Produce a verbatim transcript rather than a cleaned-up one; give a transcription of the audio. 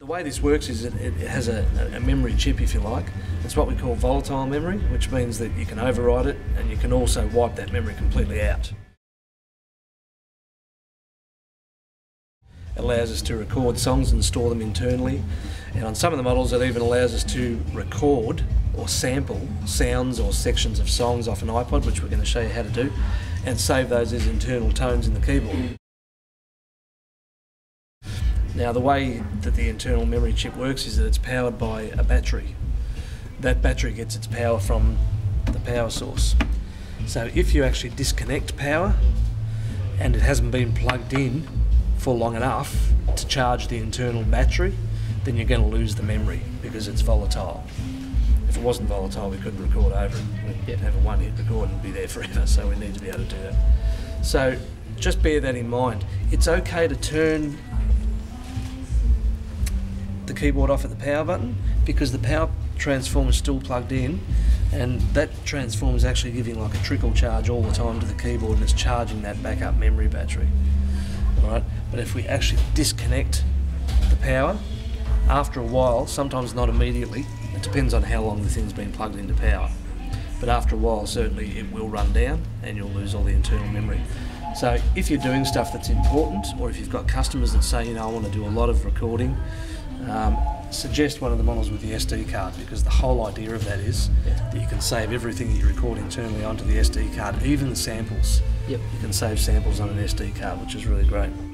The way this works is it, it has a, a memory chip, if you like. It's what we call volatile memory, which means that you can override it and you can also wipe that memory completely out. It allows us to record songs and store them internally, and on some of the models it even allows us to record or sample sounds or sections of songs off an iPod, which we're going to show you how to do, and save those as internal tones in the keyboard. Now, the way that the internal memory chip works is that it's powered by a battery. That battery gets its power from the power source. So if you actually disconnect power and it hasn't been plugged in for long enough to charge the internal battery, then you're going to lose the memory because it's volatile. If it wasn't volatile, we couldn't record over it. We'd have a one-hit record and be there forever, so we need to be able to do that. So just bear that in mind. It's okay to turn the keyboard off at the power button, because the power transformer is still plugged in, and that transformer is actually giving like a trickle charge all the time to the keyboard, and it's charging that backup memory battery. All right? But if we actually disconnect the power, after a while, sometimes not immediately, it depends on how long the thing's been plugged into power, but after a while certainly it will run down and you'll lose all the internal memory. So if you're doing stuff that's important, or if you've got customers that say, you know, I want to do a lot of recording, Um, suggest one of the models with the S D card, because the whole idea of that is yeah. that you can save everything that you record internally onto the S D card, even the samples. Yep. You can save samples on an S D card, which is really great.